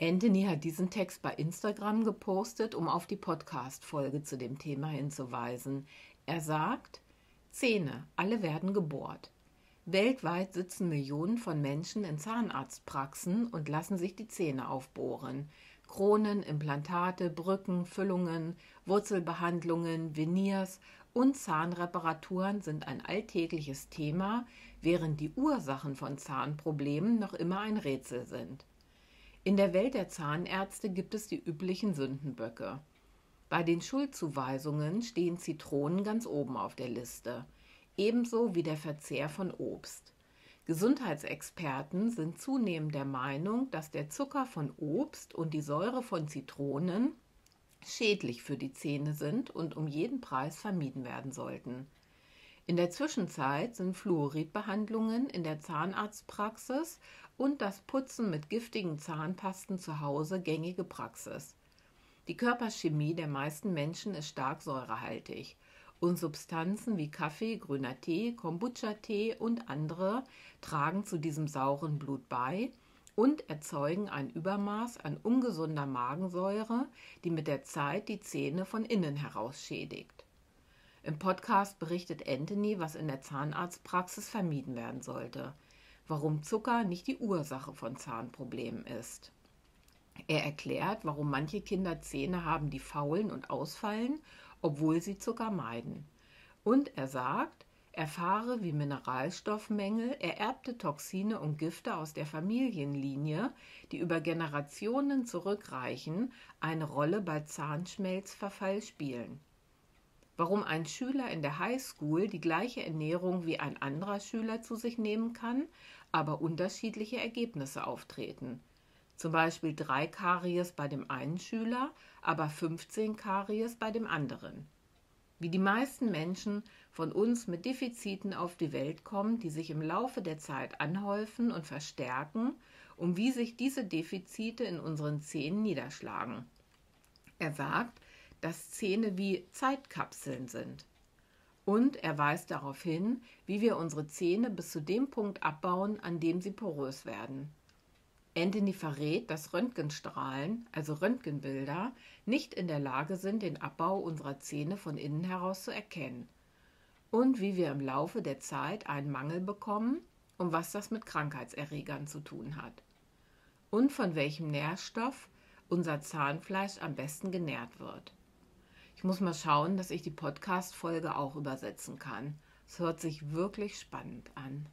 Anthony hat diesen Text bei Instagram gepostet, um auf die Podcast-Folge zu dem Thema hinzuweisen. Er sagt: Zähne, alle werden gebohrt. Weltweit sitzen Millionen von Menschen in Zahnarztpraxen und lassen sich die Zähne aufbohren. Kronen, Implantate, Brücken, Füllungen, Wurzelbehandlungen, Veneers und Zahnreparaturen sind ein alltägliches Thema, während die Ursachen von Zahnproblemen noch immer ein Rätsel sind. In der Welt der Zahnärzte gibt es die üblichen Sündenböcke. Bei den Schuldzuweisungen stehen Zitronen ganz oben auf der Liste, ebenso wie der Verzehr von Obst. Gesundheitsexperten sind zunehmend der Meinung, dass der Zucker von Obst und die Säure von Zitronen schädlich für die Zähne sind und um jeden Preis vermieden werden sollten. In der Zwischenzeit sind Fluoridbehandlungen in der Zahnarztpraxis und das Putzen mit giftigen Zahnpasten zu Hause gängige Praxis. Die Körperchemie der meisten Menschen ist stark säurehaltig. Und Substanzen wie Kaffee, grüner Tee, Kombucha-Tee und andere tragen zu diesem sauren Blut bei und erzeugen ein Übermaß an ungesunder Magensäure, die mit der Zeit die Zähne von innen heraus schädigt. Im Podcast berichtet Anthony, was in der Zahnarztpraxis vermieden werden sollte, warum Zucker nicht die Ursache von Zahnproblemen ist. Er erklärt, warum manche Kinder Zähne haben, die faulen und ausfallen, obwohl sie Zucker meiden. Und er sagt, erfahre, wie Mineralstoffmängel, ererbte Toxine und Gifte aus der Familienlinie, die über Generationen zurückreichen, eine Rolle bei Zahnschmelzverfall spielen. Warum ein Schüler in der Highschool die gleiche Ernährung wie ein anderer Schüler zu sich nehmen kann, aber unterschiedliche Ergebnisse auftreten. Zum Beispiel 3 Karies bei dem einen Schüler, aber 15 Karies bei dem anderen. Wie die meisten Menschen von uns mit Defiziten auf die Welt kommen, die sich im Laufe der Zeit anhäufen und verstärken, und wie sich diese Defizite in unseren Zähnen niederschlagen. Er sagt, dass Zähne wie Zeitkapseln sind. Und er weist darauf hin, wie wir unsere Zähne bis zu dem Punkt abbauen, an dem sie porös werden. Anthony verrät, dass Röntgenstrahlen, also Röntgenbilder, nicht in der Lage sind, den Abbau unserer Zähne von innen heraus zu erkennen. Und wie wir im Laufe der Zeit einen Mangel bekommen und was das mit Krankheitserregern zu tun hat. Und von welchem Nährstoff unser Zahnfleisch am besten genährt wird. Ich muss mal schauen, dass ich die Podcast-Folge auch übersetzen kann. Es hört sich wirklich spannend an.